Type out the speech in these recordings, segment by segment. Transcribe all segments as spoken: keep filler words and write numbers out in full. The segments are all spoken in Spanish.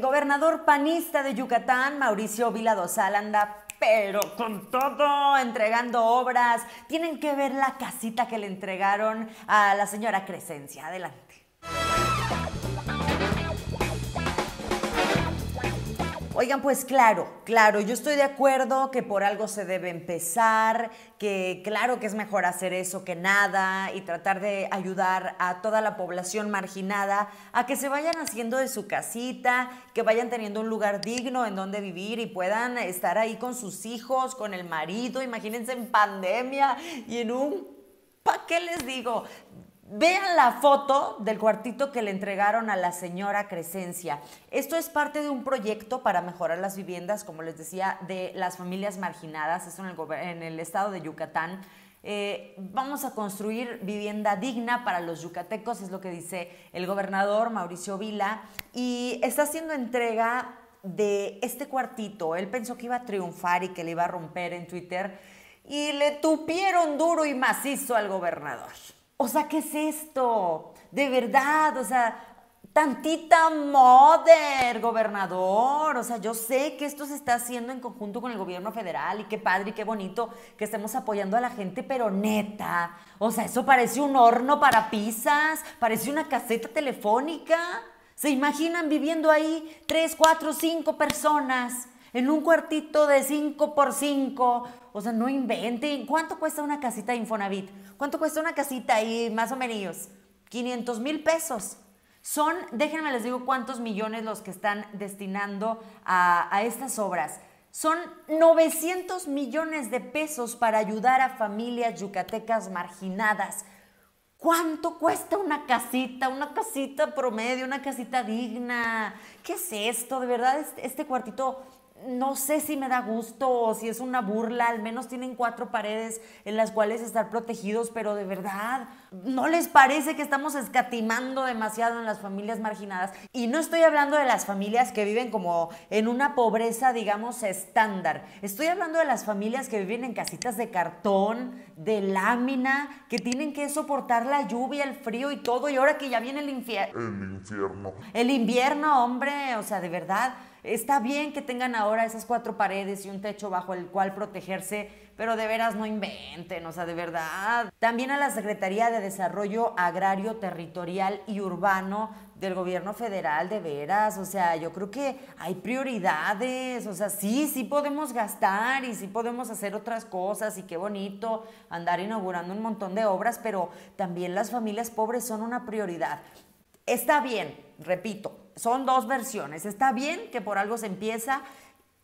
El gobernador panista de Yucatán, Mauricio Vila Dozal, anda pero con todo, entregando obras. Tienen que ver la casita que le entregaron a la señora Cresencia. Adelante. Oigan, pues claro, claro, yo estoy de acuerdo que por algo se debe empezar, que claro que es mejor hacer eso que nada y tratar de ayudar a toda la población marginada a que se vayan haciendo de su casita, que vayan teniendo un lugar digno en donde vivir y puedan estar ahí con sus hijos, con el marido, imagínense en pandemia y en un... ¿Para qué les digo? Vean la foto del cuartito que le entregaron a la señora Cresencia. Esto es parte de un proyecto para mejorar las viviendas, como les decía, de las familias marginadas. Esto en el, en el estado de Yucatán. Eh, vamos a construir vivienda digna para los yucatecos, es lo que dice el gobernador Mauricio Vila. Y está haciendo entrega de este cuartito. Él pensó que iba a triunfar y que le iba a romper en Twitter. Y le tupieron duro y macizo al gobernador. O sea, ¿qué es esto? De verdad, o sea, tantita mother, gobernador. O sea, yo sé que esto se está haciendo en conjunto con el gobierno federal y qué padre y qué bonito que estemos apoyando a la gente, pero neta. O sea, eso parece un horno para pizzas, parece una caseta telefónica. ¿Se imaginan viviendo ahí tres, cuatro, cinco personas en un cuartito de cinco por cinco? O sea, no inventen. ¿Cuánto cuesta una casita de Infonavit? ¿Cuánto cuesta una casita ahí, más o menos? quinientos mil pesos. Son, déjenme les digo cuántos millones los que están destinando a, a estas obras. Son novecientos millones de pesos para ayudar a familias yucatecas marginadas. ¿Cuánto cuesta una casita? Una casita promedio, una casita digna. ¿Qué es esto? De verdad, este, este cuartito... No sé si me da gusto o si es una burla, al menos tienen cuatro paredes en las cuales estar protegidos, pero de verdad, ¿no les parece que estamos escatimando demasiado en las familias marginadas? Y no estoy hablando de las familias que viven como en una pobreza, digamos, estándar. Estoy hablando de las familias que viven en casitas de cartón, de lámina, que tienen que soportar la lluvia, el frío y todo, y ahora que ya viene el infierno. El infierno. El invierno, hombre, o sea, de verdad... Está bien que tengan ahora esas cuatro paredes y un techo bajo el cual protegerse, pero de veras no inventen, o sea, de verdad. También a la Secretaría de Desarrollo Agrario, Territorial y Urbano del gobierno federal, de veras, o sea, yo creo que hay prioridades, o sea, sí, sí podemos gastar y sí podemos hacer otras cosas y qué bonito andar inaugurando un montón de obras, pero también las familias pobres son una prioridad. Está bien, repito, son dos versiones. Está bien que por algo se empieza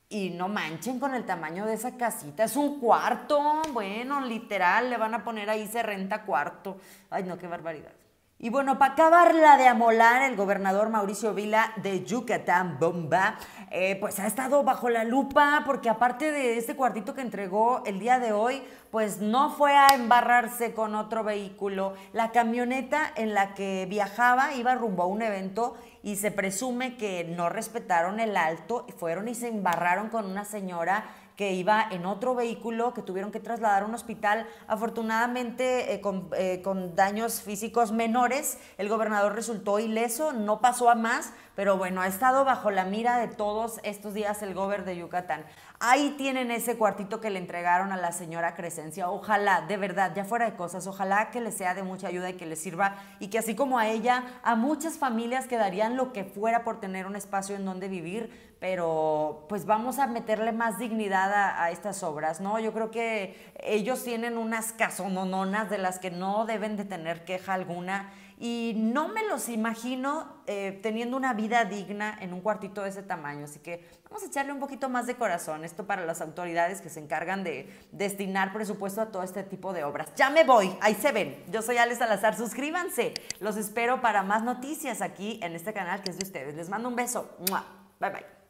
y no manchen con el tamaño de esa casita. Es un cuarto, bueno, literal, le van a poner ahí se renta cuarto. Ay, no, qué barbaridad. Y bueno, para acabarla de amolar, el gobernador Mauricio Vila de Yucatán, bomba, eh, pues ha estado bajo la lupa porque aparte de este cuartito que entregó el día de hoy, pues no fue a embarrarse con otro vehículo. La camioneta en la que viajaba iba rumbo a un evento y se presume que no respetaron el alto, fueron y se embarraron con una señora que iba en otro vehículo, que tuvieron que trasladar a un hospital, afortunadamente eh, con, eh, con daños físicos menores. El gobernador resultó ileso, no pasó a más, pero bueno, ha estado bajo la mira de todos estos días el gobernador de Yucatán. Ahí tienen ese cuartito que le entregaron a la señora Cresencia. Ojalá, de verdad, ya fuera de cosas, ojalá que les sea de mucha ayuda y que les sirva y que así como a ella, a muchas familias que darían lo que fuera por tener un espacio en donde vivir, pero pues vamos a meterle más dignidad a, a estas obras, ¿no? Yo creo que ellos tienen unas casonononas de las que no deben de tener queja alguna. Y no me los imagino eh, teniendo una vida digna en un cuartito de ese tamaño. Así que vamos a echarle un poquito más de corazón. Esto para las autoridades que se encargan de destinar presupuesto a todo este tipo de obras. Ya me voy, ahí se ven. Yo soy Alex Salazar, suscríbanse. Los espero para más noticias aquí en este canal que es de ustedes. Les mando un beso. Bye, bye.